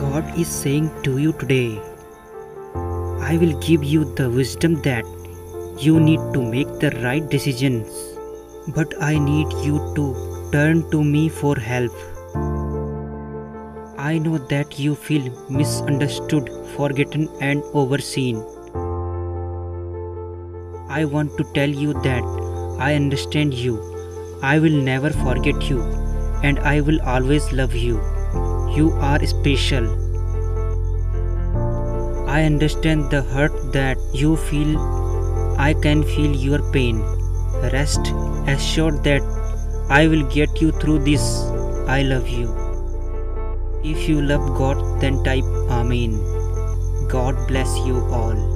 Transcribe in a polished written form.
God is saying to you today, I will give you the wisdom that you need to make the right decisions, but I need you to turn to me for help. I know that you feel misunderstood, forgotten, and overseen. I want to tell you that I understand you. I will never forget you, and I will always love you. You are special. I understand the hurt that you feel. I can feel your pain. Rest assured that I will get you through this. I love you. If you love God, then type Amen. God bless you all.